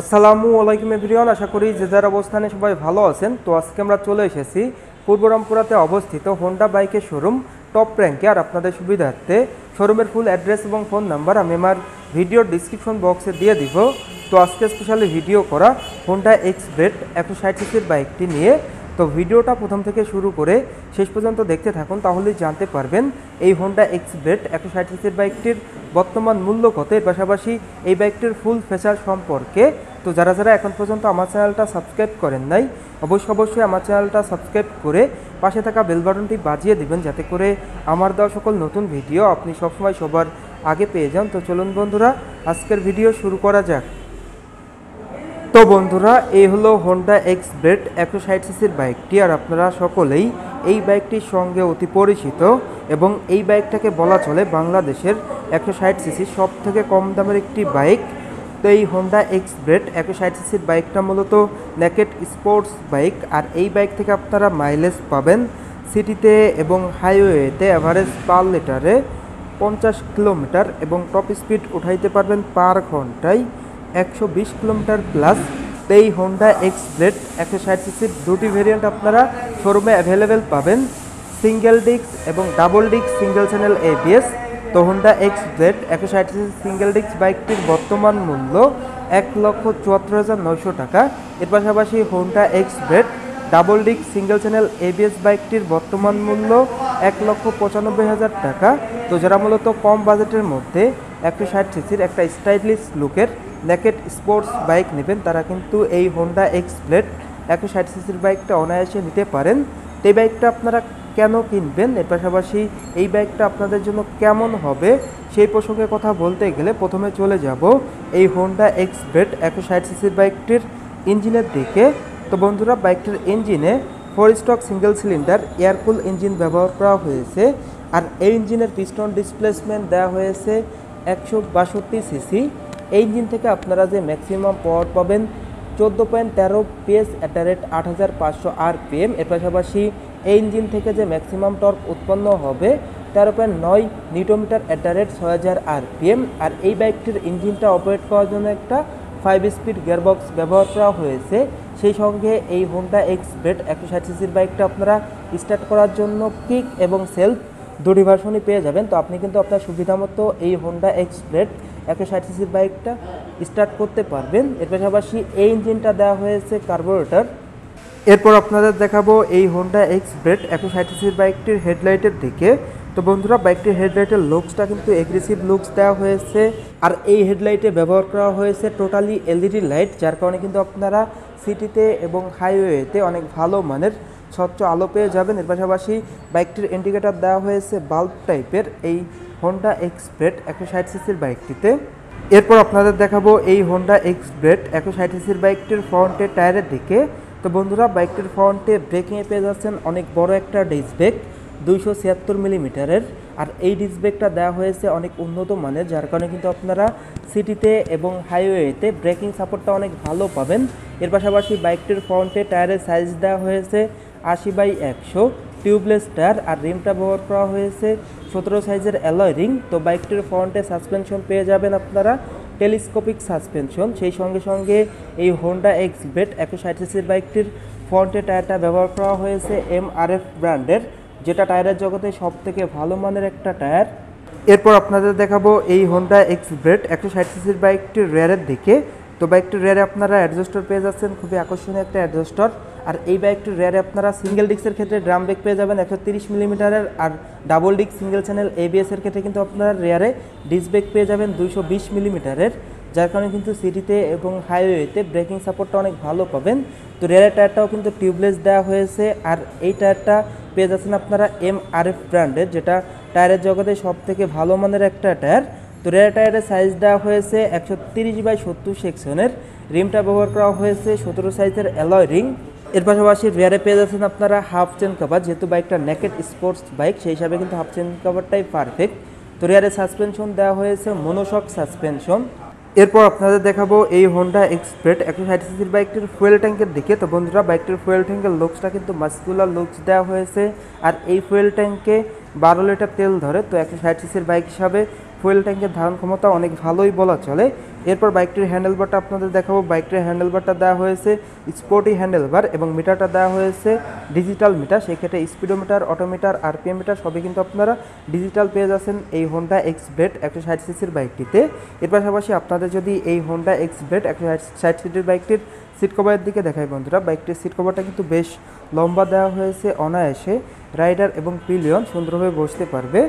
আসসালামু আলাইকুম এভরিওয়ান, আশা করি যে যার অবস্থানে সবাই ভালো আছেন। তো আজকে আমরা চলে এসেছি পূর্বরামপুরাতে অবস্থিত হোন্ডা বাইকের শোরুম টপ র্যাঙ্কে। আর আপনাদের সুবিধার্থে শোরুমের ফুল অ্যাড্রেস এবং ফোন নাম্বার আমি আমার ভিডিওর ডিসক্রিপশন বক্সে দিয়ে দিব। তো আজকে স্পেশালি ভিডিও করা হোন্ডা এক্স-ব্লেড 160cc বাইকটি নিয়ে, তো ভিডিওটা প্রথম থেকে শুরু করে শেষ পর্যন্ত দেখতে থাকুন, তাহলেই জানতে পারবেন এই হোন্ডা এক্স-ব্লেড 160cc বাইকটির বর্তমান মূল্য কত, এর পাশাপাশি এই বাইকটির ফুল ফিচার সম্পর্কে। তো যারা যারা এখন পর্যন্ত আমার চ্যানেলটা সাবস্ক্রাইব করেন নাই, অবশ্যই আমার চ্যানেলটা সাবস্ক্রাইব করে পাশে থাকা বেল বাটনটি বাজিয়ে দিবেন, যাতে করে আমার দেওয়া সকল নতুন ভিডিও আপনি সবসময় সবার আগে পেয়ে যান। তো চলুন বন্ধুরা, আজকের ভিডিও শুরু করা যাক। তো বন্ধুরা, এই হলো হোন্ডা এক্স-ব্লেড 160cc বাইকটি। আর আপনারা সকলেই এই বাইকটির সঙ্গে অতি পরিচিত, এবং এই বাইকটাকে বলা চলে বাংলাদেশের 160cc সব থেকে কম দামের একটি বাইক। তো এই হোন্ডা এক্স-ব্লেড 160cc বাইকটা মূলত নেকেড স্পোর্টস বাইক। আর এই বাইক থেকে আপনারা মাইলেজ পাবেন সিটিতে এবং হাইওয়েতে অ্যাভারেজ পার লিটারে 50 কিলোমিটার, এবং টপ স্পিড উঠাইতে পারবেন পার ঘন্টায় 120 কিলোমিটার প্লাস। তো এই হোন্ডা এক্স-ব্লেড 160cc দুটি ভেরিয়েন্ট আপনারা শোরুমে অ্যাভেলেবেল পাবেন, সিঙ্গেল ডিস্ক এবং double disc single channel ABS। তো Honda X Blade 160cc single disc বাইকটির বর্তমান মূল্য 1,74,900 টাকা। এর পাশাপাশি Honda X Blade double disc single channel ABS বাইকটির বর্তমান মূল্য 1,95,000 টাকা। তো যারা মূলত কম বাজেটের মধ্যে 160cc একটা স্টাইলিশ লুকের নেকেড স্পোর্টস বাইক নেবেন, তারা কিন্তু এই হোন্ডা এক্স-ব্লেড 160cc বাইকটা অনায়াসে নিতে পারেন। এই বাইকটা আপনারা কেন কিনবেন, এর পাশাপাশি এই বাইকটা আপনাদের জন্য কেমন হবে, সেই প্রসঙ্গে কথা বলতে গেলে প্রথমে চলে যাব এই হোন্ডা এক্স-ব্লেড 160cc বাইকটির ইঞ্জিনের দিকে। তো বন্ধুরা, বাইকটির ইঞ্জিনে 4 stroke single cylinder air cool engine ব্যবহার করা হয়েছে। আর এই ইঞ্জিনের পিস্টন ডিসপ্লেসমেন্ট দেওয়া হয়েছে 162cc। এই ইঞ্জিন থেকে আপনারা যে ম্যাক্সিমাম পাওয়ার পাবেন 14.13 PS অ্যাট রেট 8500 RPM। এর পাশাপাশি এই ইঞ্জিন থেকে যে ম্যাক্সিমাম টর্ক উৎপন্ন হবে 13.9 নিউটনমিটার অ্যাট রেট 6000 RPM। আর এই বাইকটির ইঞ্জিনটা অপারেট করার জন্য একটা 5 স্পিড গিয়ারবক্স ব্যবহার করা হয়েছে। সেই সঙ্গে এই হোন্ডা এক্স-ব্লেড 160cc বাইকটা আপনারা স্টার্ট করার জন্য কিক এবং সেলফ দুটি ভার্সনই পেয়ে যাবেন। তো আপনি কিন্তু আপনার সুবিধা মতো এই হোন্ডা এক্স-ব্লেড 160cc বাইকটা স্টার্ট করতে পারবেন। এর পাশাপাশি এই ইঞ্জিনটা দেওয়া হয়েছে কার্বোরেটর। এরপর আপনাদের দেখাবো এই হোন্ডা এক্স-ব্লেড 160cc বাইকটির হেডলাইটের দিকে। তো বন্ধুরা, বাইকটির হেডলাইটের লুকসটা কিন্তু এগ্রেসিভ লুকস দেওয়া হয়েছে। আর এই হেডলাইটে ব্যবহার করা হয়েছে টোটালি LED লাইট, যার কারণে কিন্তু আপনারা সিটিতে এবং হাইওয়েতে অনেক ভালো মানের স্বচ্ছ আলো পেয়ে যাবেন। এর পাশাপাশি বাইকটির ইন্ডিকেটর দেওয়া হয়েছে বাল্ব টাইপের এই হোন্ডা এক্স-ব্লেড 160cc বাইকটিতে। এরপর আপনাদের দেখাবো এই হোন্ডা এক্স-ব্লেড 160cc বাইকটির ফ্রন্টে টায়ারের দিকে। তো বন্ধুরা, বাইকটির ফ্রন্টে ব্রেকিংয়ে পেয়ে যাচ্ছেন অনেক বড় একটা ডিস্ক ব্রেক 276 মিলিমিটারের। আর এই ডিস্ক ব্রেকটা দেওয়া হয়েছে অনেক উন্নত মানের, যার কারণে কিন্তু আপনারা সিটিতে এবং হাইওয়েতে ব্রেকিং সাপোর্টটা অনেক ভালো পাবেন। এর পাশাপাশি বাইকটির ফ্রন্টে টায়ারের সাইজ দেওয়া হয়েছে 80/100 টিউবলেস টায়ার। আর রিমটা ব্যবহার করা হয়েছে 17 সাইজের অ্যালয় রিং। তো বাইকটির ফ্রন্টে সাসপেনশন পেয়ে যাবেন আপনারা টেলিস্কোপিক সাসপেনশন। সেই সঙ্গে সঙ্গে এই হোন্ডা এক্স-ব্লেড 160cc বাইকটির ফ্রন্টে টায়ারটা ব্যবহার করা হয়েছে MRF ব্র্যান্ডের, যেটা টায়ারের জগতে সব থেকে ভালো মানের একটা টায়ার। এরপর আপনাদের দেখাবো এই হোন্ডা এক্স-ব্লেড 160cc বাইকটির রেয়ারের দিকে। তো বাইকটির রেয়ারে আপনারা অ্যাডজাস্টর পেয়ে যাচ্ছেন, খুবই আকর্ষণীয় একটা অ্যাডজাস্টর। আর এই বাইকটির রেয়ারে আপনারা সিঙ্গেল ডিস্কের ক্ষেত্রে ড্রাম ব্রেক পেয়ে যাবেন 130 মিলিমিটারের। আর double disc single channel ABS এর ক্ষেত্রে কিন্তু আপনারা রেয়ারে ডিস্ক ব্রেক পেয়ে যাবেন 220 মিলিমিটারের, যার কারণে কিন্তু সিটিতে এবং হাইওয়েতে ব্রেকিং সাপোর্টটা অনেক ভালো পাবেন। তো রেয়ারের টায়ারটাও কিন্তু টিউবলেস দেওয়া হয়েছে। আর এই টায়ারটা পেয়ে যাচ্ছেন আপনারা MRF ব্র্যান্ডের, যেটা টায়ারের জগতে সব থেকে ভালো মানের একটা টায়ার। তো রেয়ার টায়ারের সাইজ দেওয়া হয়েছে 130/70 সেকশনের। রিমটা ব্যবহার করা হয়েছে 17 সাইজের অ্যালয় রিং। এর পাশাপাশি রেয়ারে পেয়ে যাচ্ছেন আপনারা হাফ চেন কভার। যেহেতু বাইকটা নেকেড স্পোর্টস বাইক, সেই হিসাবে কিন্তু হাফ চেন কভারটাই পারফেক্ট। তো রেয়ারে সাসপেনশন দেওয়া হয়েছে মনোশক সাসপেনশন। এরপর আপনাদের দেখাবো এই হোন্ডা এক্স-ব্লেড 160cc বাইকটির ফুয়েল ট্যাঙ্কের দিকে। তো বন্ধুরা, বাইকটির ফুয়েল ট্যাঙ্কের লুকসটা কিন্তু মাস্কুলার লুকস দেওয়া হয়েছে। আর এই ফুয়েল ট্যাঙ্কে 12 লিটার তেল ধরে। তো 160cc বাইক হিসাবে ফুয়েল ট্যাঙ্কের ধারণ ক্ষমতা অনেক ভালোই বলা চলে। এরপর বাইকটির হ্যান্ডেলবারটা আপনাদের দেখাবো। বাইকটির হ্যান্ডেলবারটা দেওয়া হয়েছে স্পোর্টি হ্যান্ডেলবার এবং মিটারটা দেওয়া হয়েছে ডিজিটাল মিটার। সেক্ষেত্রে স্পিডোমিটার, অটোমিটার, আরপিএম মিটার সবই কিন্তু আপনারা ডিজিটাল পেয়ে যাচ্ছেন এই হোন্ডা এক্স-ব্লেড 160 সিসির বাইকটিতে। এর পাশাপাশি আপনাদের যদি এই হোন্ডা এক্স-ব্লেড 160 সিসির বাইকটির সিট কভারের দিকে দেখাই বন্ধুরা, বাইকটির সিট কভারটা কিন্তু বেশ লম্বা দেওয়া হয়েছে, অনায়াসে রাইডার এবং পিলিয়ন সুন্দরভাবে বসতে পারবে।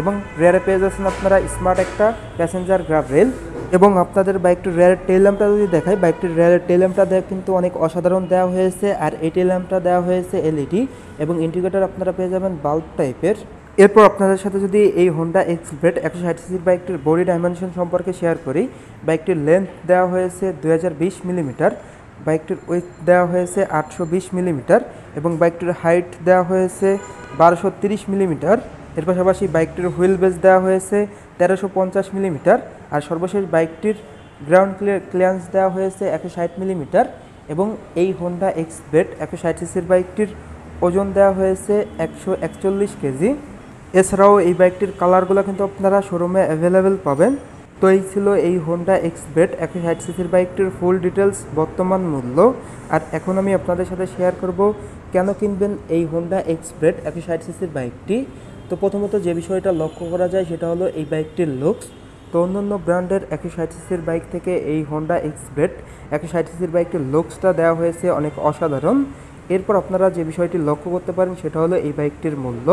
এবং রেয়ারে পেয়ে যাচ্ছেন আপনারা স্মার্ট একটা প্যাসেঞ্জার গ্রাব রেল। এবং আপনাদের বাইকটির রেয়ারের টেইল ল্যাম্পটা যদি দেখাই, বাইকটির রেয়ারের টেইল ল্যাম্পটা কিন্তু অনেক অসাধারণ দেওয়া হয়েছে। আর এই টেইল ল্যাম্পটা দেওয়া হয়েছে এলইডি এবং ইন্ডিকেটর আপনারা পেয়ে যাবেন বাল্ব টাইপের। এরপর আপনাদের সাথে যদি এই হোন্ডা এক্স-ব্লেড 160 সিসির বাইকটির বডি ডাইমেনশন সম্পর্কে শেয়ার করি, বাইকটির লেন্থ দেওয়া হয়েছে 2020 মিলিমিটার, বাইকটির উইথ দেওয়া হয়েছে 820 মিলিমিটার এবং বাইকটির হাইট দেওয়া হয়েছে 1230 মিলিমিটার। এর পাশাপাশি বাইকটির হুইল বেস দেওয়া হয়েছে 1350 মিলিমিটার। আর সর্বশেষ বাইকটির গ্রাউন্ড ক্লিয়ারেন্স দেওয়া হয়েছে 160 মিলিমিটার। এবং এই হোন্ডা এক্স-ব্লেড 160 সিসির বাইকটির ওজন দেওয়া হয়েছে 141 কেজি। এছাড়াও এই বাইকটির কালারগুলো কিন্তু আপনারা শোরুমে অ্যাভেলেবেল পাবেন। তো এই ছিল এই হোন্ডা এক্স-ব্লেড 160 সিসির বাইকটির ফুল ডিটেলস, বর্তমান মূল্য। আর এখন আমি আপনাদের সাথে শেয়ার করব কেন কিনবেন এই হোন্ডা এক্স-ব্লেড 160 সিসির বাইকটি। তো প্রথমত যে বিষয়টা লক্ষ্য করা যায় সেটা হলো এই বাইকটির লুকস। তো অন্যান্য ব্র্যান্ডের 160 সিসির বাইক থেকে এই হোন্ডা এক্স-ব্লেড 160 সিসির বাইকটির লুকসটা দেওয়া হয়েছে অনেক অসাধারণ। এরপর আপনারা যে বিষয়টি লক্ষ্য করতে পারেন সেটা হলো এই বাইকটির মূল্য।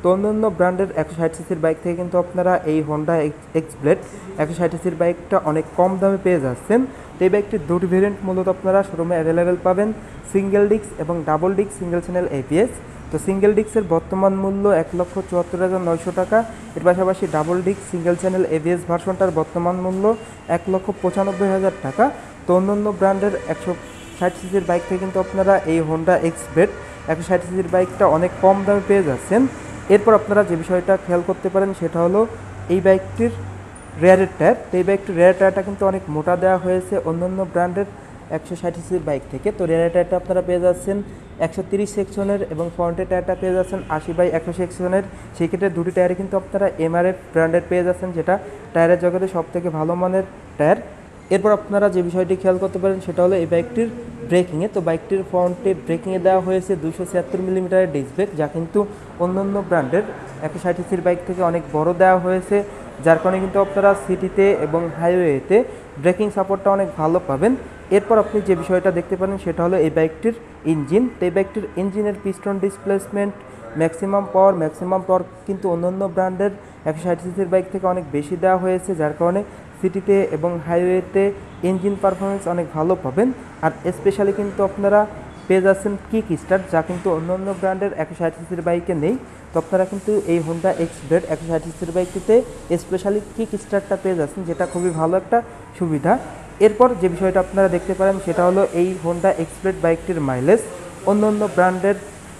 তো অন্যান্য ব্র্যান্ডের 160 সিসির বাইক থেকে কিন্তু আপনারা এই হোন্ডা এক্স-ব্লেড 160 সিসির বাইকটা অনেক কম দামে পেয়ে যাচ্ছেন। তো এই বাইকটির দুটি ভেরিয়েন্ট মূলত আপনারা শোরুমে অ্যাভেলেবেল পাবেন, সিঙ্গেল ডিস্ক এবং double disc single channel ABS। তো সিঙ্গেল ডিস্কের বর্তমান মূল্য 1,74,900 টাকা। এর পাশাপাশি double disc single channel ABS ভার্সনটার বর্তমান মূল্য 1,95,000 টাকা। তো অন্যান্য ব্র্যান্ডের 160 সিসির বাইক থেকে কিন্তু আপনারা এই হোন্ডা এক্স-ব্লেড 160 সিসির বাইকটা অনেক কম দামে পেয়ে যাচ্ছেন। এরপর আপনারা যে বিষয়টা খেয়াল করতে পারেন সেটা হলো এই বাইকটির রেয়ারের টায়ার। তো এই বাইকটির রেয়ার টায়ারটা কিন্তু অনেক মোটা দেওয়া হয়েছে অন্যান্য ব্র্যান্ডের 160 সিসির বাইক থেকে। তো রেয়ারের টায়ারটা আপনারা পেয়ে যাচ্ছেন 130 সেকশনের এবং ফ্রন্টের টায়ারটা পেয়ে যাচ্ছেন 80/100 সেকশনের। সেক্ষেত্রে দুটি টায়ারে কিন্তু আপনারা MRF ব্র্যান্ডের পেয়ে যাচ্ছেন, যেটা টায়ারের জগতে সবথেকে ভালো মানের টায়ার। এরপর আপনারা যে বিষয়টি খেয়াল করতে পারেন সেটা হলো এই বাইকটির ব্রেকিংয়ে। তো বাইকটির ফ্রন্টে ব্রেকিংয়ে দেওয়া হয়েছে 276 মিলিমিটারের ডিস্ক ব্রেক, যা কিন্তু অন্যান্য ব্র্যান্ডের 160 সিসির বাইক থেকে অনেক বড় দেওয়া হয়েছে, যার কারণে কিন্তু আপনারা সিটিতে এবং হাইওয়েতে ব্রেকিং সাপোর্টটা অনেক ভালো পাবেন। এরপর আপনি যে বিষয়টা দেখতে পারেন সেটা হলো এই বাইকটির ইঞ্জিন। তো এই বাইকটির ইঞ্জিনের পিস্টন ডিসপ্লেসমেন্ট, ম্যাক্সিমাম টর্ক কিন্তু অন্যান্য ব্র্যান্ডের 160 সিসির বাইক থেকে অনেক বেশি দেওয়া হয়েছে, যার কারণে সিটিতে এবং হাইওয়েতে ইঞ্জিন পারফরমেন্স অনেক ভালো পাবেন। আর স্পেশালি কিন্তু আপনারা পেয়ে যাচ্ছেন কিক স্টার্ট, যা কিন্তু অন্যান্য ব্র্যান্ডের 160 সিসির বাইকে নেই। তো আপনারা কিন্তু এই হোন্ডা এক্স-ব্লেড 160 সিসির বাইকটিতে স্পেশালি কিক স্টার্টটা পেয়ে যাচ্ছেন, যেটা খুবই ভালো একটা সুবিধা। এরপর যে বিষয়টা আপনারা দেখতে পারেন সেটা হলো এই হোন্ডা এক্স-ব্লেড বাইকটির মাইলেজ। অন্যান্য ব্র্যান্ডের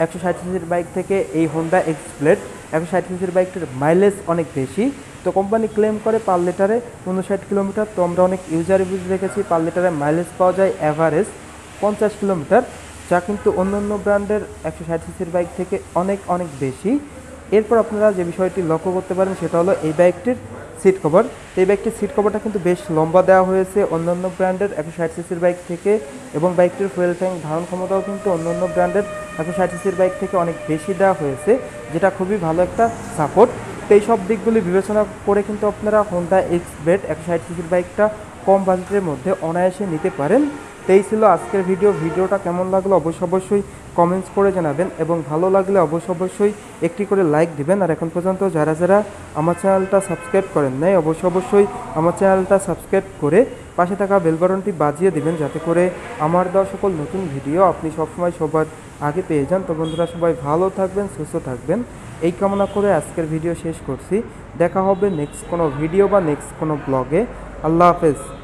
160 সিসির বাইক থেকে এই হোন্ডা এক্স-ব্লেড 160 সিসির বাইকটির মাইলেজ অনেক বেশি। তো কোম্পানি ক্লেম করে পার লিটারে 59 কিলোমিটার। তো আমরা অনেক ইউজার রিভিউ দেখেছি পার লিটারে মাইলেজ পাওয়া যায় অ্যাভারেজ 50 কিলোমিটার, যা কিন্তু অন্যান্য ব্র্যান্ডের 160 সিসির বাইক থেকে অনেক বেশি। এরপর আপনারা যে বিষয়টি লক্ষ্য করতে পারেন সেটা হলো এই বাইকটির সিট কভার। এই বাইকটির সিট কভারটা কিন্তু বেশ লম্বা দেওয়া হয়েছে অন্যান্য ব্র্যান্ডের 160 সিসির বাইক থেকে এবং বাইকটির ফুয়েল ট্যাঙ্ক ধারণ ক্ষমতাও কিন্তু অন্যান্য ব্র্যান্ডের 160 সিসির বাইক থেকে অনেক বেশি দেওয়া হয়েছে, যেটা খুবই ভালো একটা সাপোর্ট। তো এই সব দিকগুলি বিবেচনা করে কিন্তু আপনারা হোন্ডা এক্স-ব্লেড 160 সিসির বাইকটা কম বাজেটের মধ্যে অনায়াসে নিতে পারেন। তো এই ছিল আজকের ভিডিওটা কেমন লাগলো অবশ্যই কমেন্টস করে জানাবেন এবং ভালো লাগলে অবশ্যই একটি করে লাইক দিবেন। আর এখন পর্যন্ত যারা যারা আমার চ্যানেলটা সাবস্ক্রাইব করেন নাই অবশ্যই আমার চ্যানেলটা সাবস্ক্রাইব করে পাশে থাকা বেল বাটনটি বাজিয়ে দিবেন, যাতে করে আমার দেওয়া সকল নতুন ভিডিও আপনি সবসময় সবার আগে পেয়ে যান। তো বন্ধুরা সবাই ভালো থাকবেন, সুস্থ থাকবেন, এই কামনা করে আজকের ভিডিও শেষ করছি। দেখা হবে নেক্সট কোনো ভিডিও বা নেক্সট কোনো ব্লগে। আল্লাহ হাফেজ।